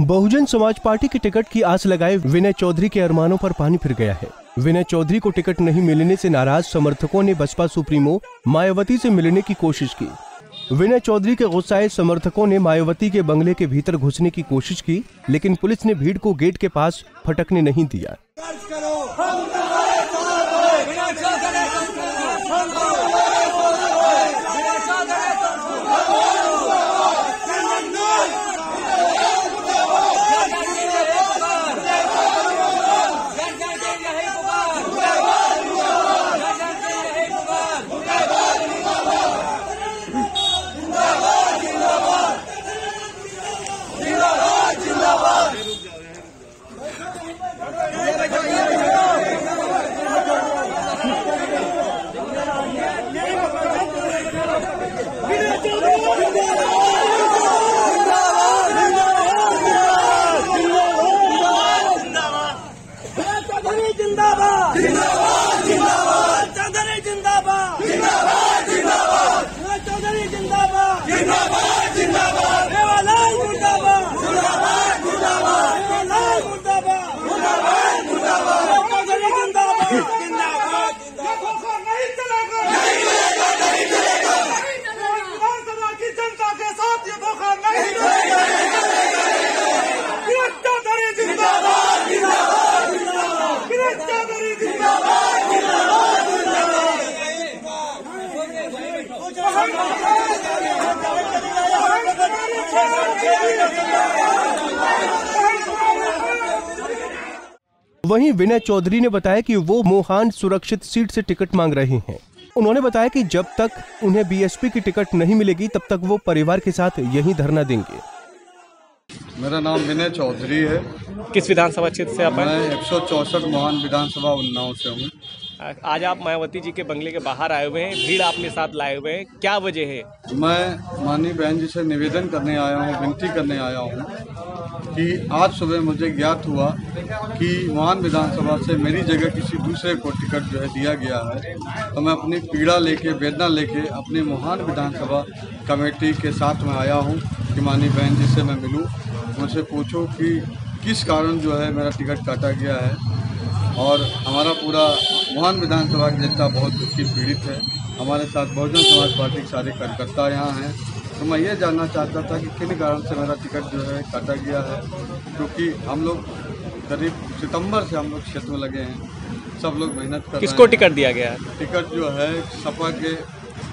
Bahujan Samaj party के ticket की आस लगाए विनय चौधरी के अरमानों पर पानी फिर गया है। विनय चौधरी को टिकट नहीं मिलने से नाराज समर्थकों ने बसपा सुप्रीमो मायावती से मिलने की कोशिश की। विनय चौधरी के गुस्साए समर्थकों ने मायावती के बंगले के भीतर घुसने की कोशिश की, लेकिन पुलिस ने भीड़ को गेट के पास फटकने नहीं दिया। वहीं विनय चौधरी ने बताया कि वो मोहान सुरक्षित सीट से टिकट मांग रहे हैं। उन्होंने बताया कि जब तक उन्हें बीएसपी की टिकट नहीं मिलेगी तब तक वो परिवार के साथ यहीं धरना देंगे। मेरा नाम विनय चौधरी है। किस विधानसभा क्षेत्र से आप? मैं 164 मोहान विधानसभा उन्नाव से हूँ। आज आप मायावती जी के बंगले के बाहर आए हुए हैं, भीड़ आपने साथ लाए हुए हैं, क्या वजह है? मैं माननीय बहन जी से निवेदन करने आया हूँ, विनती करने आया हूँ कि आज सुबह मुझे ज्ञात हुआ कि मोहान विधानसभा से मेरी जगह किसी दूसरे को टिकट जो है दिया गया है, तो मैं अपनी पीड़ा लेके, वेदना लेके अपने मोहान विधानसभा कमेटी के साथ में आया हूँ कि माननीय बहन जी से मैं मिलूँ, उनसे पूछूँ कि किस कारण जो है मेरा टिकट काटा गया है। और हमारा पूरा मोहान विधानसभा की जनता बहुत दुखी पीड़ित है। हमारे साथ बहुजन समाज पार्टी के सारे कार्यकर्ता यहाँ हैं, तो मैं ये जानना चाहता था कि किन कारण से मेरा टिकट जो है काटा गया है, क्योंकि हम लोग करीब सितंबर से हम लोग क्षेत्र में लगे हैं, सब लोग मेहनत कर रहे हैं। किसको टिकट दिया गया है? टिकट जो है सपा के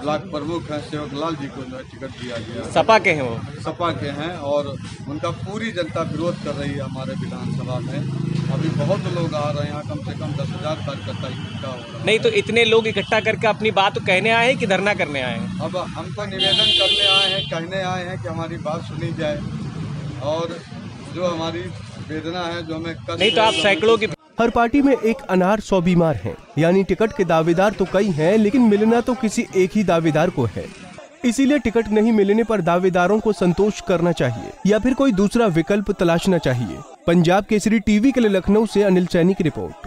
ब्लॉक प्रमुख हैं सेवक लाल जी को जो है टिकट दिया गया। सपा के हैं? वो सपा के हैं और उनका पूरी जनता विरोध कर रही है हमारे विधानसभा में। अभी बहुत लोग आ रहे हैं, कम से कम 10,000 कार्यकर्ता इकट्ठा हो रहा है। नहीं तो इतने लोग इकट्ठा करके अपनी बात तो कहने आए हैं कि धरना करने आए हैं? अब हम तो निवेदन करने आए हैं, कहने आए हैं कि हमारी बात सुनी जाए और जो हमारी वेदना है, जो हमें कष्ट। नहीं तो आप सैकड़ों की हर पार्टी में एक अनार 100 बीमार है, यानी टिकट के दावेदार तो कई है, लेकिन मिलना तो किसी एक ही दावेदार को है। इसीलिए टिकट नहीं मिलने पर दावेदारों को संतोष करना चाहिए या फिर कोई दूसरा विकल्प तलाशना चाहिए। पंजाब केसरी टीवी के लिए लखनऊ से अनिल सैनी की रिपोर्ट।